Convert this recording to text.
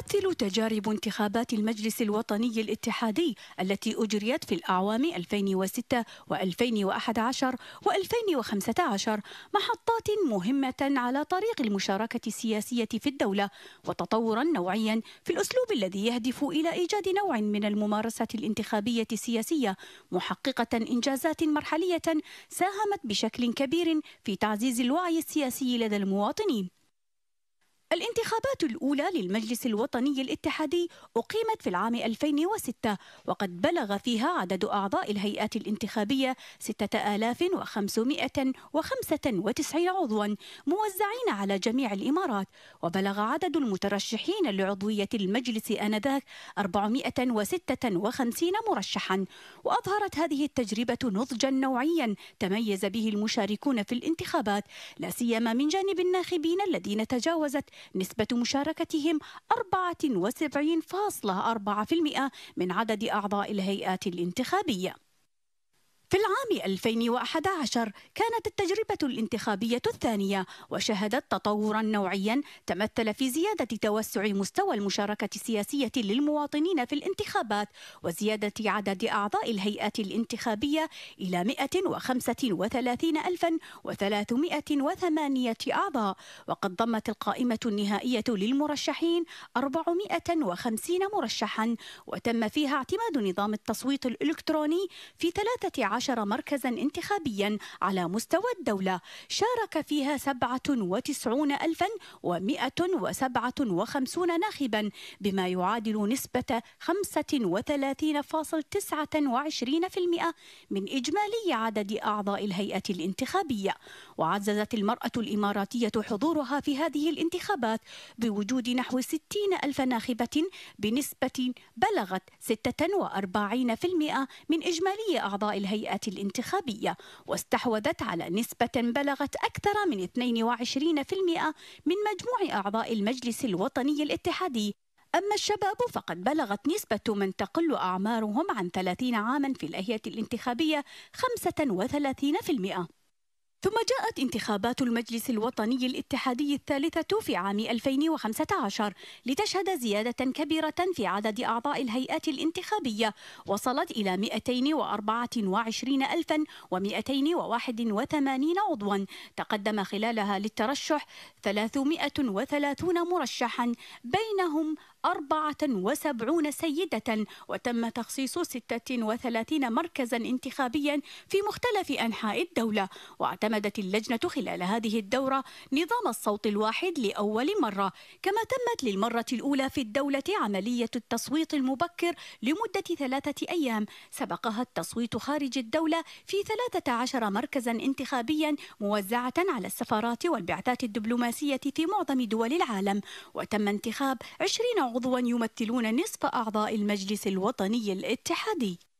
تمثل تجارب انتخابات المجلس الوطني الاتحادي التي أجريت في الأعوام 2006 و2011 و2015 محطات مهمة على طريق المشاركة السياسية في الدولة، وتطورا نوعيا في الأسلوب الذي يهدف إلى إيجاد نوع من الممارسة الانتخابية السياسية، محققة إنجازات مرحلية ساهمت بشكل كبير في تعزيز الوعي السياسي لدى المواطنين. الانتخابات الأولى للمجلس الوطني الاتحادي أقيمت في العام 2006، وقد بلغ فيها عدد أعضاء الهيئات الانتخابية 6595 عضوا موزعين على جميع الإمارات، وبلغ عدد المترشحين لعضوية المجلس آنذاك 456 مرشحا. وأظهرت هذه التجربة نضجا نوعيا تميز به المشاركون في الانتخابات، لا سيما من جانب الناخبين الذين تجاوزت نسبة مشاركتهم 74.4% من عدد أعضاء الهيئات الانتخابية. في العام 2011 كانت التجربة الانتخابية الثانية، وشهدت تطورا نوعيا تمثل في زيادة توسع مستوى المشاركة السياسية للمواطنين في الانتخابات، وزيادة عدد أعضاء الهيئات الانتخابية إلى 135,308 أعضاء، وقد ضمت القائمة النهائية للمرشحين 450 مرشحا، وتم فيها اعتماد نظام التصويت الإلكتروني في 13 مركزا انتخابيا على مستوى الدولة، شارك فيها 97,157 ناخبا، بما يعادل نسبة 35.29% من إجمالي عدد أعضاء الهيئة الانتخابية. وعززت المرأة الإماراتية حضورها في هذه الانتخابات بوجود نحو 60,000 ناخبة بنسبة بلغت 46% من إجمالي أعضاء الهيئات الانتخابية، واستحوذت على نسبة بلغت أكثر من 22% من مجموع أعضاء المجلس الوطني الاتحادي. أما الشباب فقد بلغت نسبة من تقل أعمارهم عن 30 عاما في الهيئة الانتخابية 35%. ثم جاءت انتخابات المجلس الوطني الاتحادي الثالثة في عام 2015 لتشهد زيادة كبيرة في عدد أعضاء الهيئات الانتخابية، وصلت إلى 224,281 عضوا، تقدم خلالها للترشح 330 مرشحا، بينهم 74 سيدة، وتم تخصيص 36 مركزا انتخابيا في مختلف أنحاء الدولة. واعتمدت اللجنة خلال هذه الدورة نظام الصوت الواحد لأول مرة، كما تمت للمرة الأولى في الدولة عملية التصويت المبكر لمدة 3 أيام، سبقها التصويت خارج الدولة في 13 مركزا انتخابيا موزعة على السفارات والبعثات الدبلوماسية في معظم دول العالم، وتم انتخاب 20 عضوا يمثلون نصف أعضاء المجلس الوطني الاتحادي.